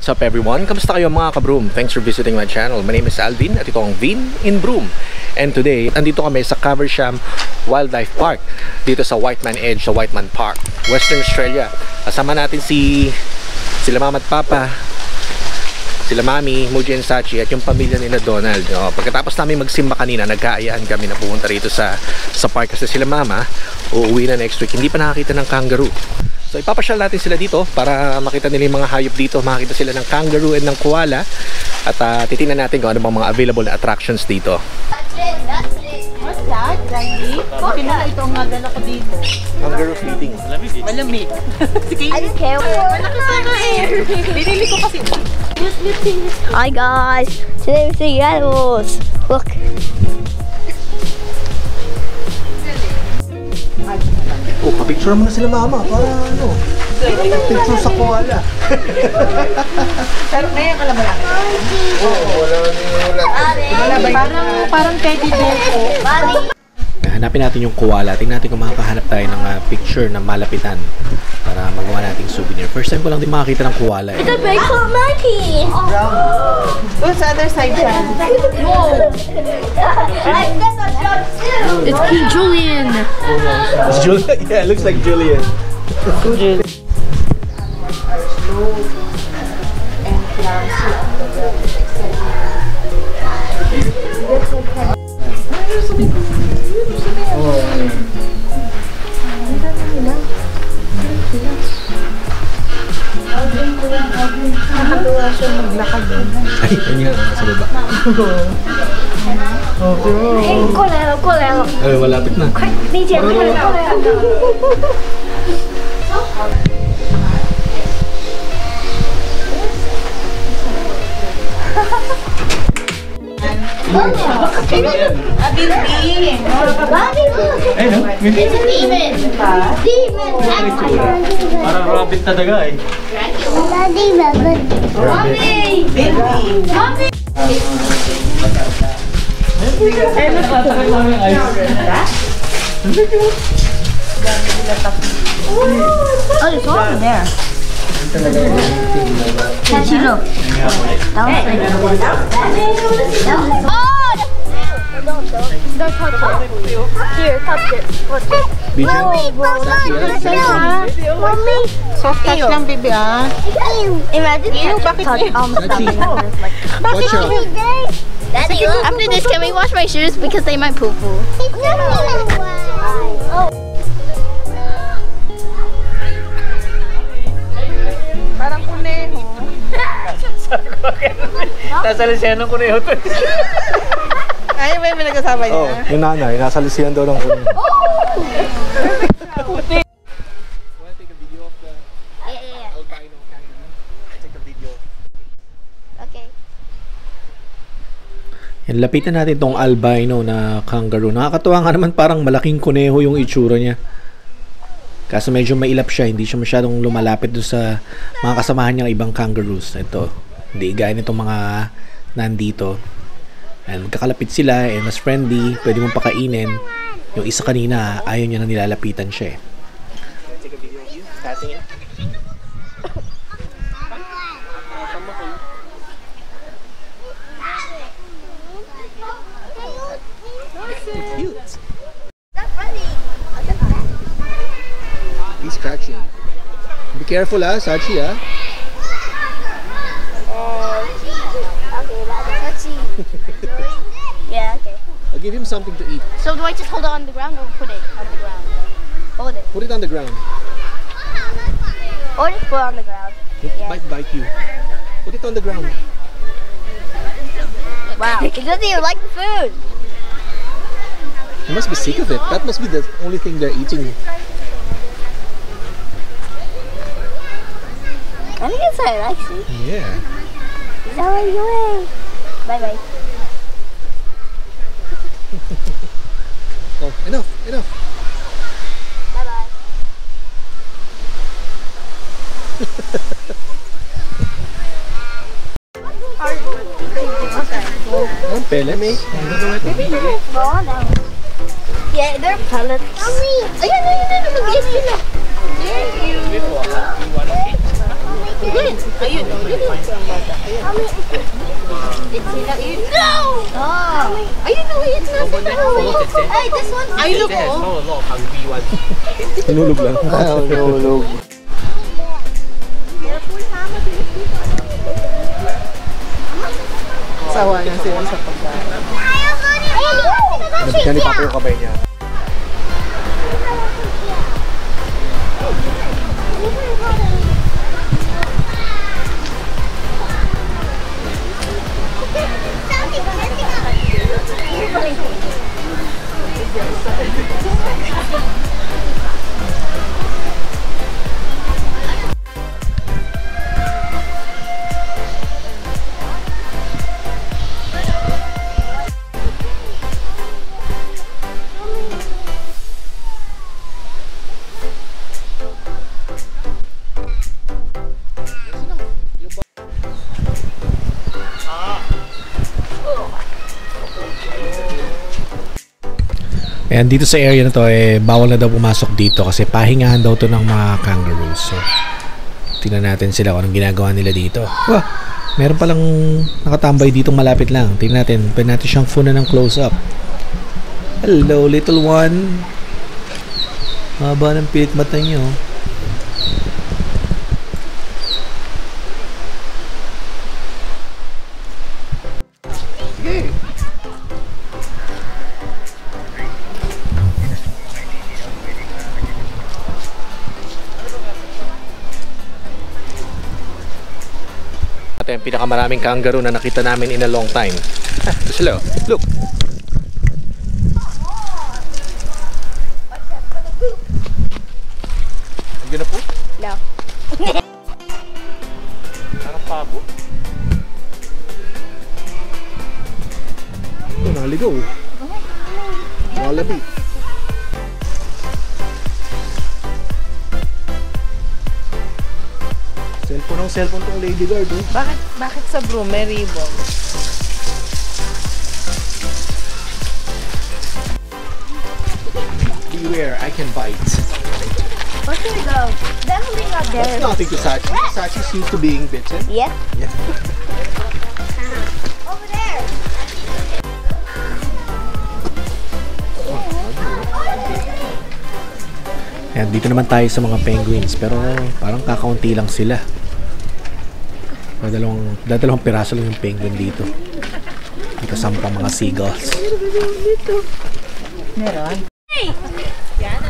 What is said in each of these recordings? What's up everyone? Kamusta kayo mga ka-Broome? Thanks for visiting my channel. My name is Alvin at ito ang Vin in Broome. And today, andito kami sa Caversham Wildlife Park. Dito sa White Man Edge, sa White Man Park, Western Australia. Kasama natin sila Mama at Papa, sila Mami, Moji and Sachi at yung pamilya nila Donald. O, pagkatapos namin magsimba kanina, nagkaayaan kami na pumunta rito sa park kasi sila Mama uuwi na next week. Hindi pa nakakita ng kangaroo. So ipapasyal natin sila dito para makita nila yung mga hayop dito. Makita sila ng kangaroo and ng koala. At titingnan natin kung ano bang mga available na attractions dito. What's that? Itong nagdala ko dito. Kangaroo feeding. Malamig. I don't care. Binili ko kasi. Hi guys! Today we see animals. Look! Oh, kapicture mo na sila Mama, para ano, picture sa koala. Pero ngayon wala ba lang? Oo, wala. Parang teddy bear ko. Hanapin natin yung koala. Tingnan natin kung makakahanap tayo ng picture na malapitan para magawa nating souvenir. First time ko lang din makakita ng koala. It's a big monkey! What's the other side? Whoa! I've got a job too! It's King Julian! It's Julian? Yeah, it looks like Julian. Julian. Nakatuwa siya maglakad doon. Ay, yun nga, sa baba. Ay, kolero. Ay, malapit na. Medyo, kolero. Oh, there's one in there. Can she look? Don't. Here, touch it. Mommy, Mommy. Soft touch lang, baby, ah. Imagine touch something. What's your name? Daddy, after this, can we wash my shoes? Because they might poo-poo. Oh. Parang kuneho. Nasalisihan ng kuneho to. Ay, may nagkasama niya. Oh, yung nanay, nasalisihan daw ng kuneho. Oh! Wanna take a video of the albino kangaroo? Take a video. Okay. Yan, lapitan natin itong albino na kangaroo. Nakakatuwa nga naman, parang malaking kuneho yung itsura niya. Kaso medyo mailap siya, hindi siya masyadong lumalapit doon sa mga kasamahan niyang ibang kangaroos. Ito, hindi gaya nitong mga nandito. And magkakalapit sila, and mas friendly, pwede mong pakainin. Yung isa kanina, ayaw niya na nilalapitan siya eh. Scratching. Be careful, ah, Sachi, ah. Okay, Sachi. Yeah, okay. I'll give him something to eat. So do I just hold it on the ground or put it on the ground? Hold it. Put it on the ground. Or just put it on the ground. It might bite you. Put it on the ground. Wow, it doesn't even like the food. You must be sick of it. That must be the only thing they're eating. I think it's how it likes you. Yeah. Is that what you want? Bye-bye. Oh, enough. Bye-bye. Don't pellet me. Maybe they're small now. Yeah, they're pellets. Mommy! Oh yeah, no, you didn't. Yes, you know. Thank you. Are you not eating? No. Sawa na sila sa pagkain. Nabigyan ni Papi yung kamay niya. And dito sa area na to, bawal na daw pumasok dito kasi pahingahan daw to ng mga kangaroos. So, tingnan natin sila kung anong ginagawa nila dito. Wah, meron palang nakatambay dito malapit lang. Tingnan natin, pwede natin siyang phone na ng close-up. Hello, little one. Haba ng pilit mata nyo. Yung pinakamaraming kangaroo na nakita namin in a long time. Hello, look. Are you gonna poop? No. Parang pabo. Ito, naligaw. Wallaby. Cellphone ang cellphone tong lady guard eh. Bakit sa Broome may ribbon? Beware, I can bite. Where should we go? Definitely not there. That's nothing to Sachi. Sachi seems to being bitten. Yeah? Yeah. Over there! Ayan, dito naman tayo sa mga penguins pero parang kakaunti lang sila. Dalawang piraso lang yung penguin dito. Dito sa mga seagulls. Meron? Hey! Yan,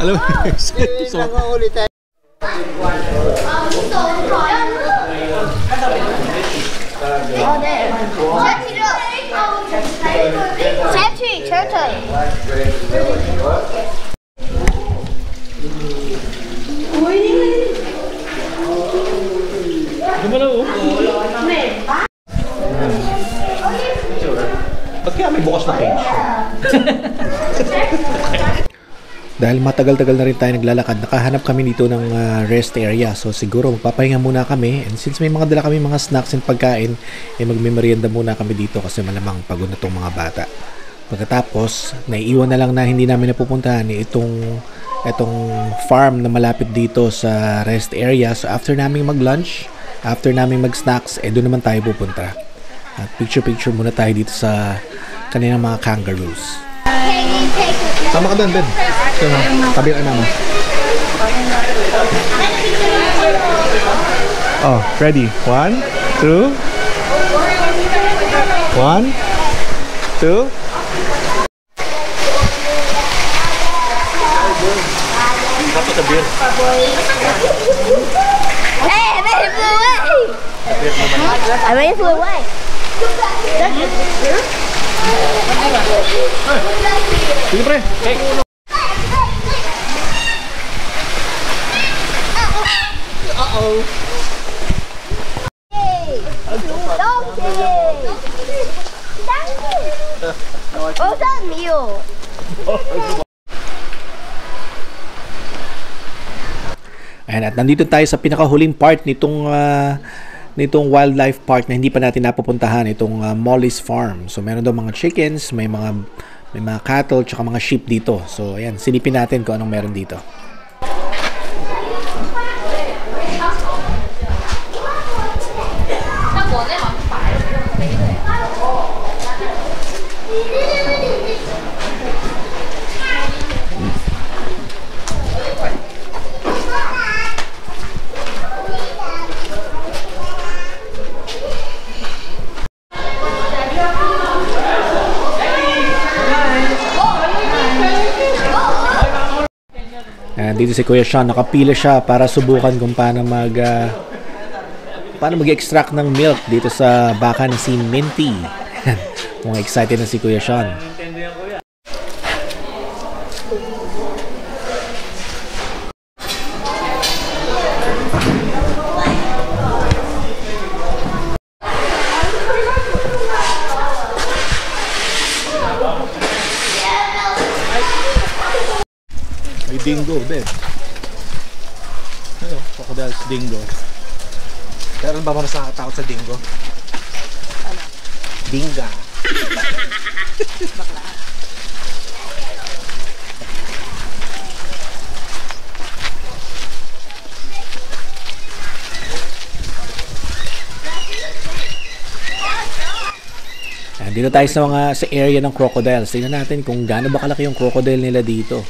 Alam mo, dahil matagal-tagal na rin tayo naglalakad, nakahanap kami dito ng rest area. So siguro magpapahinga muna kami. And since may mga dala kami mga snacks and pagkain, magmemerienda muna kami dito kasi malamang pagod na itong mga bata. Pagkatapos, naiiwan na lang na hindi namin napupuntahan itong farm na malapit dito sa rest area. So after namin mag-lunch, after namin mag-snacks, doon naman tayo pupunta. At picture-picture muna tayo dito sa kanilang mga kangaroos. Sama ka doon, Ben. So, tabi ka naman. Oh, ready. 1, 2. 1, 2. Dapat sa beer. Hey, I made it flew away. I made it flew away. Sige, pre. Ayan, at nandito tayo sa pinakahuling part nitong wildlife park na hindi pa natin napupuntahan, itong Molly's Farm. So meron daw mga chickens, may mga May mga cattle tsaka mga sheep dito. So ayan, silipin natin kung anong meron dito. Dito si Kuya Sean, nakapila siya para subukan kung paano mag-extract ng milk dito sa baka na si Minty. Mga excited na si Kuya Sean. Dingo, babe. Hello, crocodiles, dingo. Meron ba mas nakakatakot sa dingo? Ano? Dinga. Bakla. Dito tayo sa mga sa area ng crocodiles. Tingnan natin kung gaano ba kalaki yung crocodile nila dito.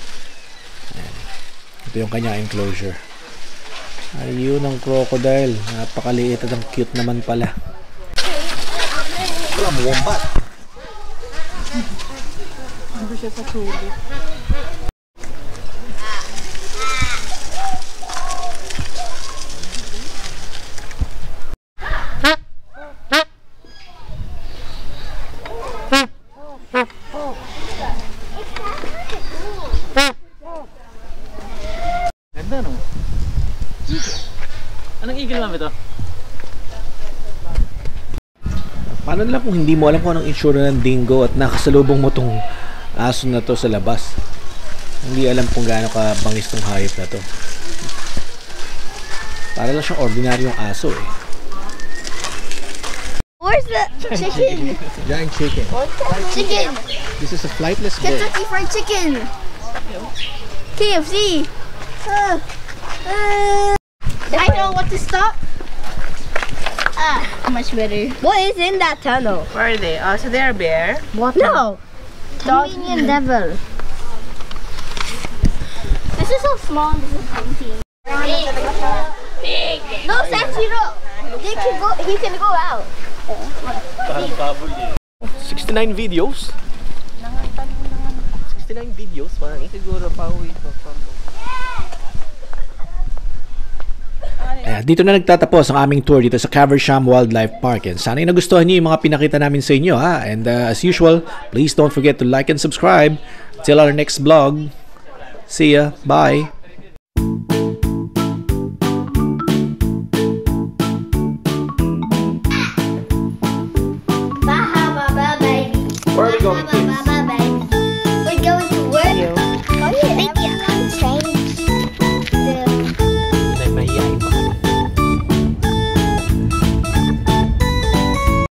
Ito yung kanyang enclosure. Ayun ang crocodile. Napakaliit at ang cute naman pala. Walang wombat. Hindi siya sa tubig. Paano lang kung hindi mo alam kung anong insura ng dingo at nakasalubong mo tong aso na to sa labas? Hindi alam kung gaano ka bangis tong hayop na to. Para lang siyang ordinaryong aso eh. Where's the chicken? Giant chicken. Chicken. This is a flightless bird. Kentucky Fried Chicken. KFC. I know what to stop. Ah, much better. What is in that tunnel? Where are they? Oh, so they're a bear. What? No. Tasmanian devil. This is so small. This is something. Big. Big. No, Sashiro. He can go out. 69 videos. 69 videos. Siguro pa uwi pa. Dito na nagtatapos ang aming tour dito sa Caversham Wildlife Park, and sana'y nagustuhan niyo yung mga pinakita namin sa inyo ha. And as usual, please don't forget to like and subscribe. Till our next vlog, see ya, bye! Where are we going?